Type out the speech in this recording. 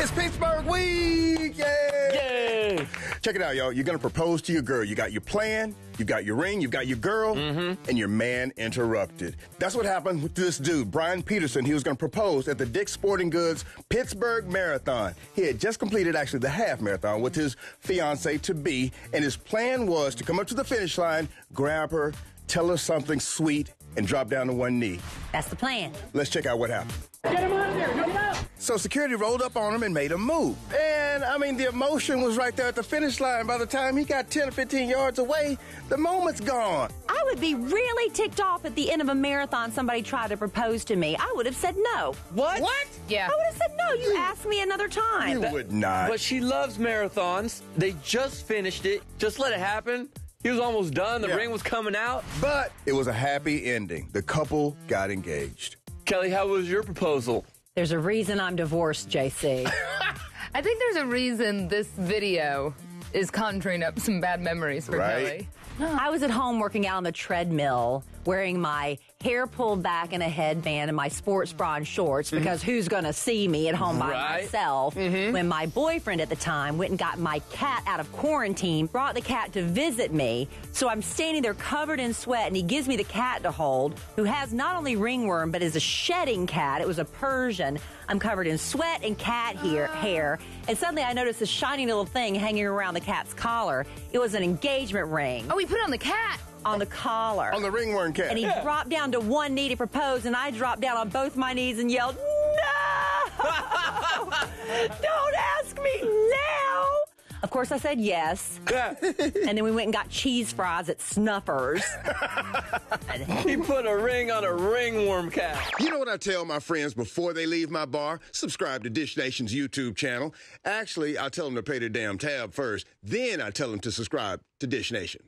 It's Pittsburgh Week! Yay! Yay! Check it out, y'all. You're going to propose to your girl. You got your plan, you got your ring, you got your girl, and your man interrupted. That's what happened with this dude, Brian Peterson. He was going to propose at the Dick's Sporting Goods Pittsburgh Marathon. He had just completed, actually, the half marathon with his fiancée-to-be, and his plan was to come up to the finish line, grab her, tell her something sweet, and drop down to one knee. That's the plan. Let's check out what happened. Get him out of there! Get him out! So security rolled up on him and made him move. And, I mean, the emotion was right there at the finish line. By the time he got 10 or 15 yards away, the moment's gone. I would be really ticked off at the end of a marathon somebody tried to propose to me. I would have said no. What? What? Yeah. I would have said no. You asked me another time. You would not. But she loves marathons. They just finished it. Just let it happen. He was almost done. The ring was coming out. But it was a happy ending. The couple got engaged. Kelly, how was your proposal? There's a reason I'm divorced, J.C. I think there's a reason this video is conjuring up some bad memories for Kelly. I was at home working out on the treadmill, wearing my hair pulled back and a headband and my sports bra and shorts, because who's going to see me at home by myself when my boyfriend at the time went and got my cat out of quarantine, brought the cat to visit me. So I'm standing there covered in sweat, and he gives me the cat to hold, who has not only ringworm but is a shedding cat. It was a Persian. I'm covered in sweat and cat hair, and suddenly I noticed this shiny little thing hanging around the cat's collar. It was an engagement ring. Oh, he put it on the cat. On the collar. On the ringworm cat. And he dropped down to one knee to propose, and I dropped down on both my knees and yelled, "No! Don't ask me now!" Of course, I said yes. And then we went and got cheese fries at Snuffers. He put a ring on a ringworm cat. You know what I tell my friends before they leave my bar? Subscribe to Dish Nation's YouTube channel. Actually, I tell them to pay their damn tab first. Then I tell them to subscribe to Dish Nation.